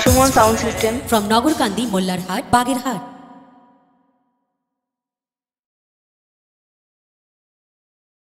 Shumon sound system from Nagurkandi, Mollar Haar, Bagir Haar.